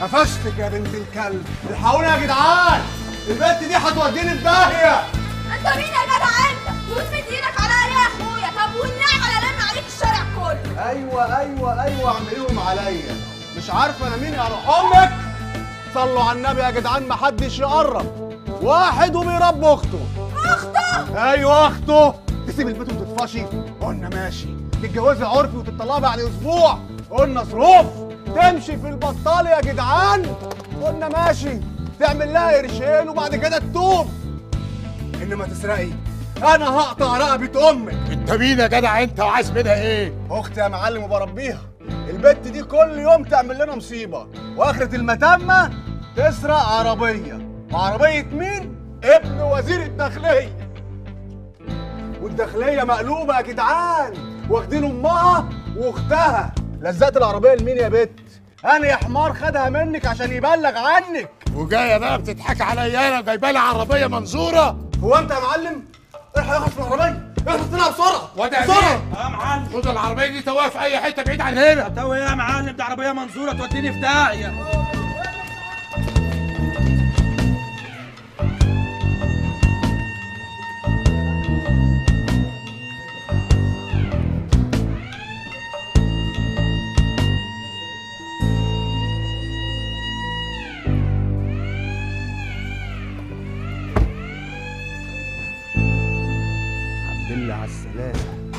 قفشتك يا بنت الكلب. الحقوني يا جدعان، البنت دي هتوديني في داهيه. انت مين يا جدع انت؟ وقفت ايدك عليا ليه يا اخويا؟ طب والنعمه اللي لم عليك الشارع كله. ايوه اعمليهم عليا. مش عارفه انا مين؟ اروح امك. صلوا على النبي يا جدعان، محدش يقرب. واحد وبيربي اخته. اخته؟ ايوه اخته. تسيب البيت وتطفشي؟ قلنا ماشي. تتجوزي عرفي وتطلقي بعد اسبوع؟ قلنا ظروف. تمشي في البطال يا جدعان؟ قلنا ماشي. تعمل لها قرشين وبعد كده تتوب. انما تسرقي؟ انا هقطع رقبه امك. انت مين يا جدع انت وعايز منها ايه؟ اختي يا معلم وبربيها. البت دي كل يوم تعمل لنا مصيبه، واخره المتمه تسرق عربيه. وعربيه مين؟ ابن وزير الداخليه. والداخليه مقلوبه يا جدعان، واخدين امها واختها. لزقت العربيه لمين يا بت؟ انا يا حمار خدها منك عشان يبلغ عنك. وجايه بقى بتضحك عليا انا جايبه لها عربيه منظوره؟ هو انت يا معلم؟ الحق اخد في العربيه، اخد منها بسرعه. وادع بسرعه يا معلم، خد العربيه دي تواها في اي حته بعيد عن هنا. تواها يا معلم، دي عربيه منظوره توديني في داهيه. بالله على السلامة.